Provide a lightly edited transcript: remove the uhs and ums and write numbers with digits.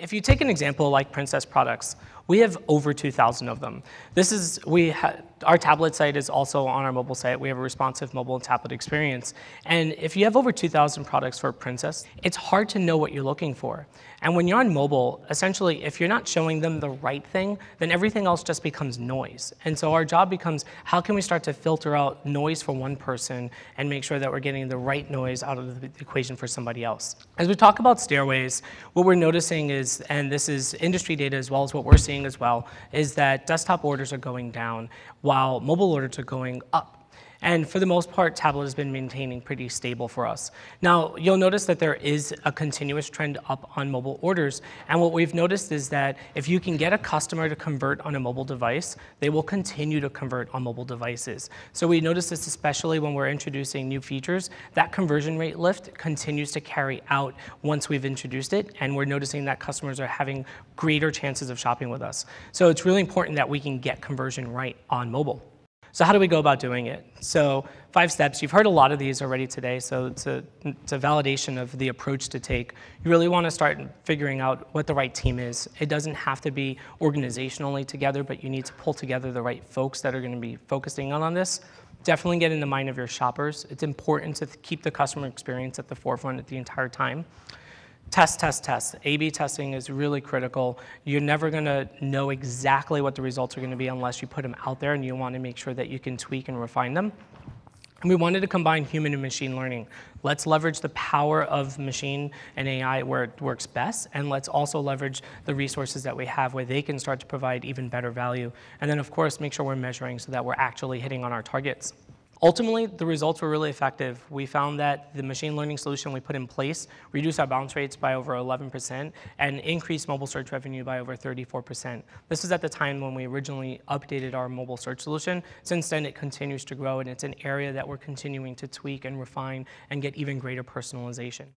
If you take an example like Princess Products, we have over 2,000 of them. Our tablet site is also on our mobile site. We have a responsive mobile and tablet experience. And if you have over 2,000 products for Princess, it's hard to know what you're looking for. And when you're on mobile, essentially, if you're not showing them the right thing, then everything else just becomes noise. And so our job becomes, how can we start to filter out noise for one person and make sure that we're getting the right noise out of the equation for somebody else? As we talk about stairways, what we're noticing is, and this is industry data as well as what we're seeing as well, is that desktop orders are going down, while mobile orders are going up. And for the most part, tablet has been maintaining pretty stable for us. Now, you'll notice that there is a continuous trend up on mobile orders. And what we've noticed is that if you can get a customer to convert on a mobile device, they will continue to convert on mobile devices. So we notice this especially when we're introducing new features. That conversion rate lift continues to carry out once we've introduced it. And we're noticing that customers are having greater chances of shopping with us. So it's really important that we can get conversion right on mobile. So how do we go about doing it? So 5 steps. You've heard a lot of these already today, so it's a validation of the approach to take. You really want to start figuring out what the right team is. It doesn't have to be organizationally together, but you need to pull together the right folks that are going to be focusing on this. Definitely get in the mind of your shoppers. It's important to keep the customer experience at the forefront at the entire time. Test, test, test. A/B testing is really critical. You're never going to know exactly what the results are going to be unless you put them out there, and you want to make sure that you can tweak and refine them. And we wanted to combine human and machine learning. Let's leverage the power of machine and AI where it works best, and let's also leverage the resources that we have where they can start to provide even better value. And then, of course, make sure we're measuring so that we're actually hitting on our targets. Ultimately, the results were really effective. We found that the machine learning solution we put in place reduced our bounce rates by over 11% and increased mobile search revenue by over 34%. This was at the time when we originally updated our mobile search solution. Since then, it continues to grow, and it's an area that we're continuing to tweak and refine and get even greater personalization.